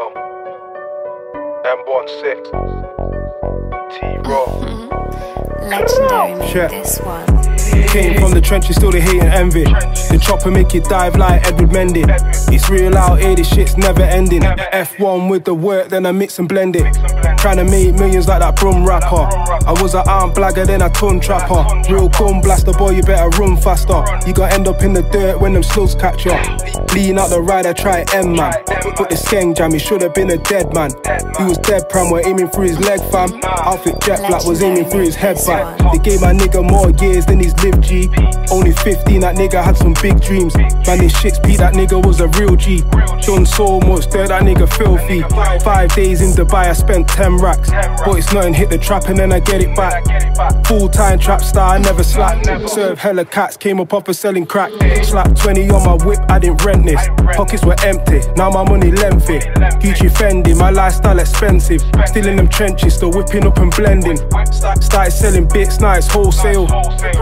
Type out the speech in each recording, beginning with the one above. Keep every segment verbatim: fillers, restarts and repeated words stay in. Yo, M sixteen, T-Raw. Legendary made yeah. this one. Came from the trenches, still they hate and envy. The chopper make you dive like Edward Mendy. It's real out here, this shit's never ending. F one with the work, then I mix and blend it. Trying to make millions like that brum rapper. I was an arm blagger, then a ton trapper. Real gun blaster, boy, you better run faster. You gon' end up in the dirt when them slugs catch ya. Lean out the rider, try M man. But the skeng jam, he should have been a dead man. He was dead, pram, were aiming through his leg, fam. Outfit jet black was aiming through his head, fam. They gave my nigga more years than he's lived, G. Only fifteen, that nigga had some big dreams. Man, his shit's beat, that nigga was a real G. Done so much, dirt, that nigga filthy. Five days in Dubai, I spent ten. Racks. But it's nothing, hit the trap and then I get it back. Full time trap star, I never slack. Serve hella cats, came up off of selling crack. Slapped twenty on my whip, I didn't rent this. Pockets were empty, now my money lengthy. Gucci Fendi, my lifestyle expensive. Still in them trenches, still whipping up and blending. Started selling bits, now it's wholesale.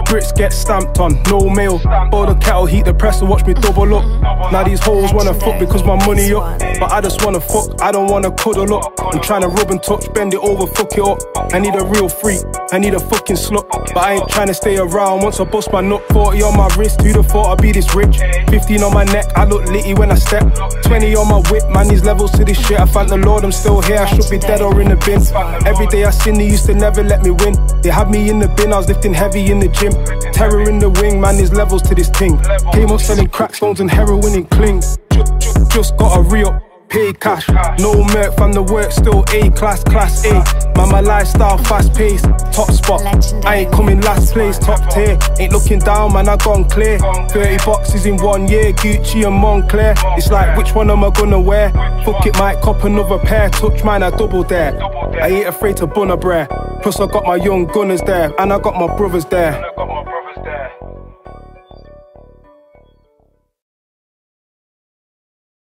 Bricks get stamped on, no mail. Boil the kettle, heat the presser, watch me double up. Now these hoes wanna fuck because my money up. But I just wanna fuck, I don't wanna cuddle up. I'm trying to rub and touch, bend it over, fuck it up. I need a real freak, I need a fucking slut. But I ain't trying to stay around once I bust my nut. Forty on my wrist, who'd have thought I'd be this rich? Fifteen on my neck, I look litty when I step. Twenty on my whip, man, these levels to this shit. I thank the Lord I'm still here, I should be dead or in the bin. Every day I sin, they used to never let me win. They had me in the bin, I was lifting heavy in the gym. Terror in the wing, man, these levels to this thing. Came up selling crack stones and heroin and cling. Just got a re-up, pay cash, no merc from the work, still A class, class A. Man, my lifestyle fast paced, top spot. I ain't coming last place, top tier. Ain't looking down, man, I gone clear. Thirty boxes in one year, Gucci and Montclair. It's like, which one am I gonna wear? Fuck it, might cop another pair. Touch mine, I double dare. I ain't afraid to bun a brer. Plus I got my young gunners there, and I got my brothers there.